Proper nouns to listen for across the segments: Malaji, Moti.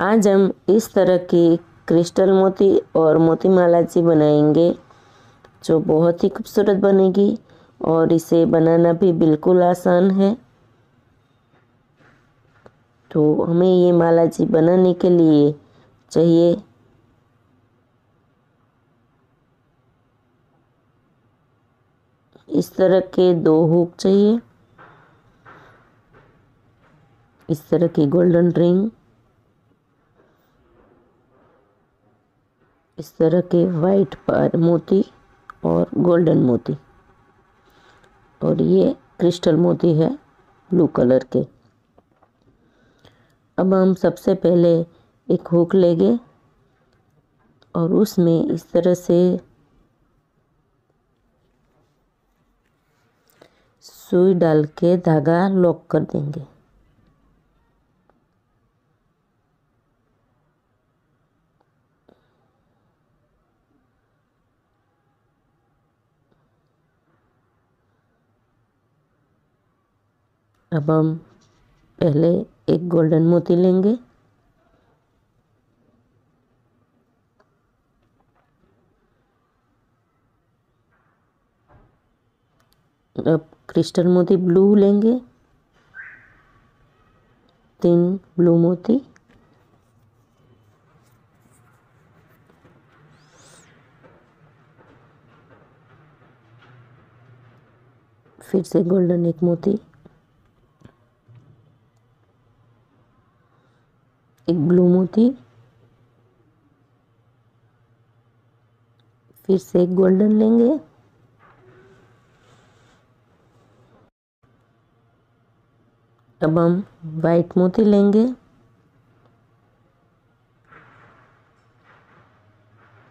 आज हम इस तरह की क्रिस्टल मोती और मोती मालाजी बनाएंगे जो बहुत ही खूबसूरत बनेगी और इसे बनाना भी बिल्कुल आसान है। तो हमें ये मालाजी बनाने के लिए चाहिए इस तरह के 2 हुक चाहिए, इस तरह की गोल्डन रिंग, इस तरह के वाइट पर मोती और गोल्डन मोती, और ये क्रिस्टल मोती है ब्लू कलर के। अब हम सबसे पहले एक हुक लेंगे और उसमें इस तरह से सुई डाल के धागा लॉक कर देंगे। अब हम पहले एक गोल्डन मोती लेंगे और अब क्रिस्टल मोती ब्लू लेंगे, 3 ब्लू मोती, फिर से गोल्डन 1 मोती, 1 ब्लू मोती, फिर से 1 गोल्डन लेंगे तब हम वाइट मोती लेंगे,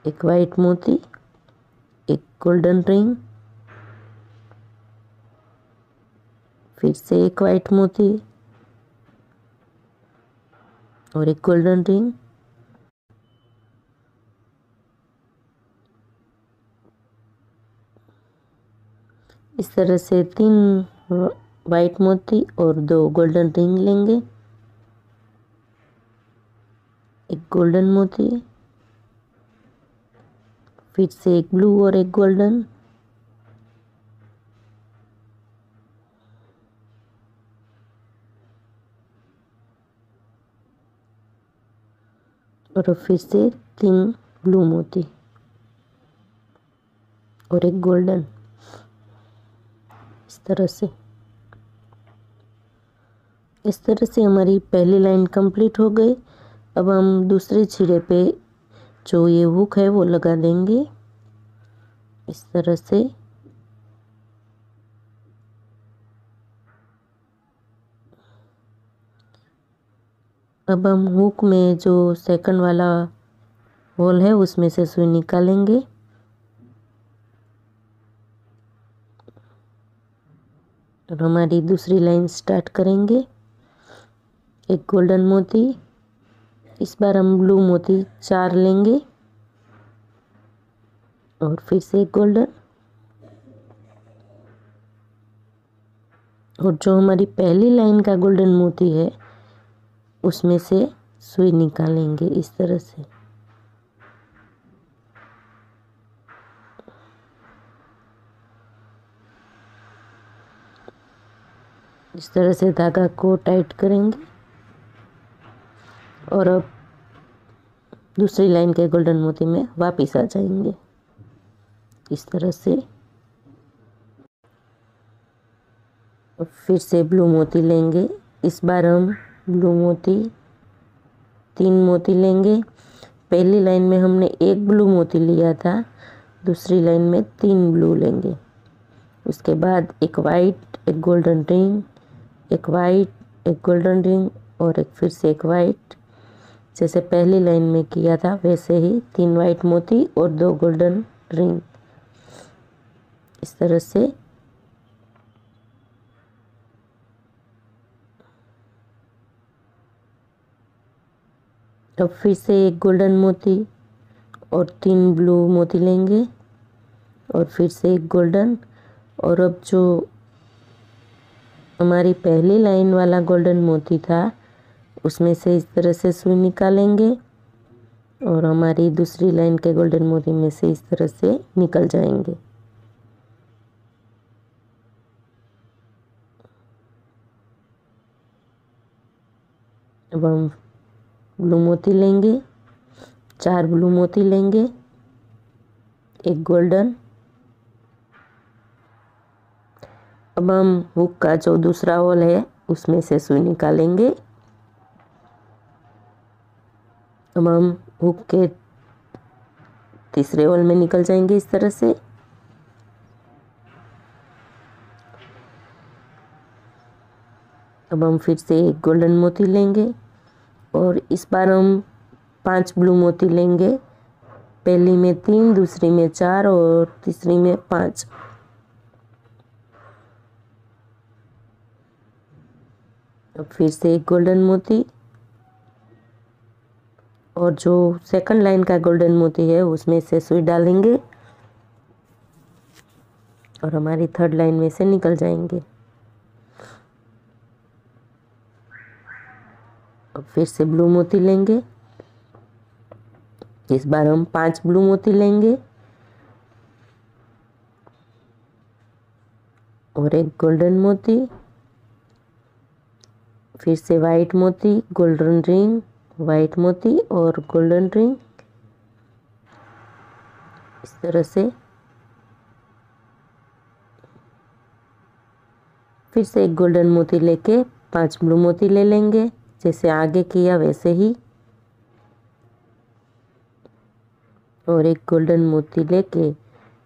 1 वाइट मोती, 1 गोल्डन रिंग, फिर से 1 वाइट मोती और 1 गोल्डन रिंग, इस तरह से 3 वाइट मोती और 2 गोल्डन रिंग लेंगे, 1 गोल्डन मोती, फिर से 1 ब्लू और 1 गोल्डन, और फिर से 3 ब्लू मोती और 1 गोल्डन। इस तरह से हमारी पहली लाइन कंप्लीट हो गई। अब हम दूसरे छिड़े पे जो ये हुक है वो लगा देंगे, इस तरह से अब हम हुक में जो 2nd वाला होल है उसमें से सुई निकालेंगे और हमारी दूसरी लाइन स्टार्ट करेंगे, 1 गोल्डन मोती, इस बार हम ब्लू मोती 4 लेंगे और फिर से 1 गोल्डन, और जो हमारी पहली लाइन का गोल्डन मोती है उसमें से सुई निकालेंगे इस तरह से। इस तरह से धागा को टाइट करेंगे और अब दूसरी लाइन के गोल्डन मोती में वापस आ जाएंगे इस तरह से। फिर से ब्लू मोती लेंगे, इस बार हम ब्लू मोती 3 मोती लेंगे। पहली लाइन में हमने 1 ब्लू मोती लिया था, दूसरी लाइन में 3 ब्लू लेंगे, उसके बाद 1 white, 1 golden ring, 1 white, 1 golden ring और फिर से 1 वाइट। जैसे पहली लाइन में किया था वैसे ही 3 वाइट मोती और 2 गोल्डन रिंग इस तरह से। अब फिर से 1 गोल्डन मोती और 3 ब्लू मोती लेंगे और फिर से 1 गोल्डन, और अब जो हमारी पहली लाइन वाला गोल्डन मोती था उसमें से इस तरह से सुई निकालेंगे और हमारी दूसरी लाइन के गोल्डन मोती में से इस तरह से निकल जाएंगे। अब हम ब्लू मोती लेंगे, 4 ब्लू मोती लेंगे, 1 गोल्डन। अब हम हुक का जो दूसरा होल है उसमें से सुई निकालेंगे। अब हम हुक के तीसरे होल में निकल जाएंगे इस तरह से। अब हम फिर से 1 गोल्डन मोती लेंगे और इस बार हम 5 ब्लू मोती लेंगे, पहली में 3, दूसरी में 4 और तीसरी में 5। अब फिर से 1 गोल्डन मोती और जो सेकंड लाइन का गोल्डन मोती है उसमें से सुई डालेंगे और हमारी थर्ड लाइन में से निकल जाएंगे। अब फिर से ब्लू मोती लेंगे, इस बार हम 5 ब्लू मोती लेंगे और 1 गोल्डन मोती, फिर से वाइट मोती, गोल्डन रिंग, वाइट मोती और गोल्डन रिंग इस तरह से। फिर से 1 गोल्डन मोती लेके 5 ब्लू मोती ले लेंगे, जैसे आगे किया वैसे ही, और 1 गोल्डन मोती लेके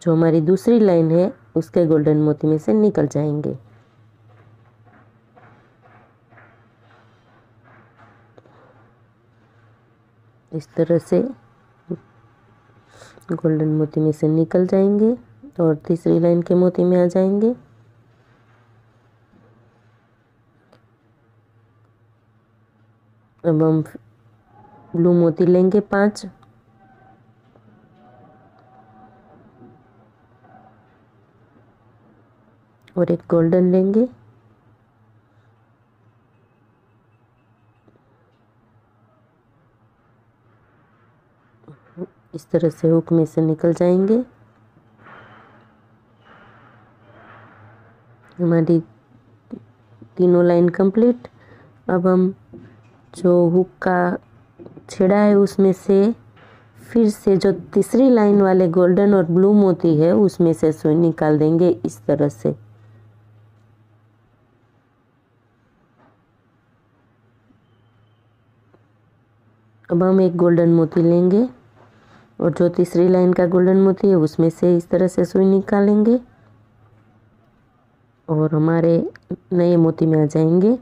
जो हमारी दूसरी लाइन है उसके गोल्डन मोती में से निकल जाएंगे। इस तरह से गोल्डन मोती में से निकल जाएंगे और तीसरी लाइन के मोती में आ जाएंगे। अब हम ब्लू मोती लेंगे 5 और 1 गोल्डन लेंगे। इस तरह से हुक में से निकल जाएंगे। हमारी तीनों लाइन कंप्लीट। अब हम जो हुक का छेड़ा है उसमें से फिर से जो तीसरी लाइन वाले गोल्डन और ब्लू मोती है उसमें से सुई निकाल देंगे इस तरह से। अब हम 1 गोल्डन मोती लेंगे और जो तीसरी लाइन का गोल्डन मोती है उसमें से इस तरह से सुई निकालेंगे और हमारे नए मोती में आ जाएंगे।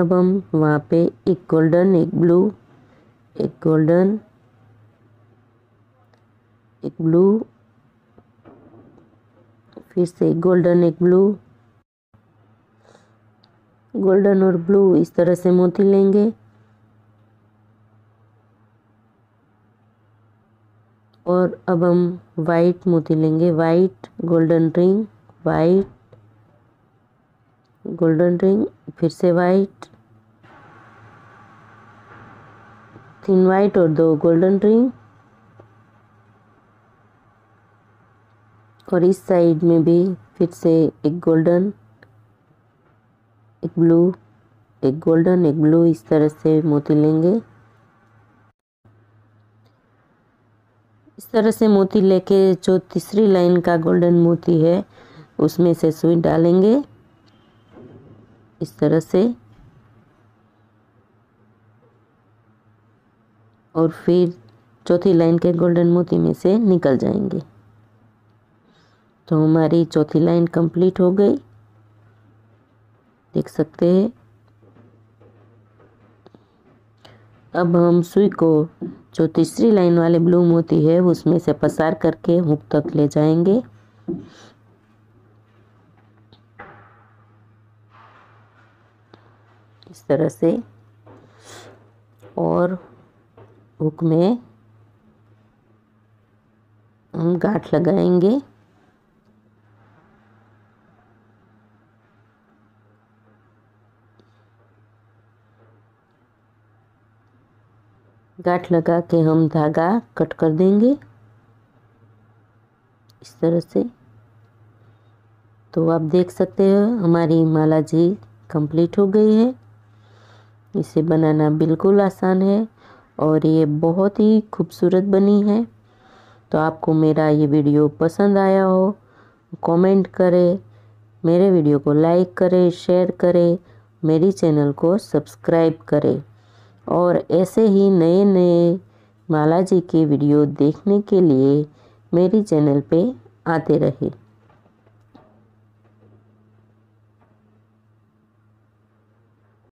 अब हम वहाँ पे 1 गोल्डन, 1 ब्लू, 1 गोल्डन, 1 ब्लू, फिर से 1 गोल्डन, 1 ब्लू, गोल्डन और ब्लू इस तरह से मोती लेंगे और अब हम वाइट मोती लेंगे, white, golden ring, white, golden ring, फिर से वाइट, 3 वाइट और 2 गोल्डन रिंग। और इस साइड में भी फिर से 1 गोल्डन, 1 ब्लू, 1 गोल्डन, 1 ब्लू इस तरह से मोती लेंगे। इस तरह से मोती लेके जो तीसरी लाइन का गोल्डन मोती है उसमें से सुई डालेंगे इस तरह से और फिर चौथी लाइन के गोल्डन मोती में से निकल जाएंगे। तो हमारी चौथी लाइन कंप्लीट हो गई, देख सकते हैं। अब हम सुई को जो तीसरी लाइन वाले ब्लू मोती है उसमें से पसार करके हुक तक ले जाएंगे। इस तरह से और हुक में हम गांठ लगाएंगे गांठ लगा के हम धागा कट कर देंगे इस तरह से। तो आप देख सकते हो हमारी माला जी कंप्लीट हो गई है। इसे बनाना बिल्कुल आसान है और ये बहुत ही खूबसूरत बनी है। तो आपको मेरा ये वीडियो पसंद आया हो कमेंट करें, मेरे वीडियो को लाइक करें, शेयर करें, मेरी चैनल को सब्सक्राइब करें और ऐसे ही नए नए मालाजी के वीडियो देखने के लिए मेरी चैनल पे आते रहे।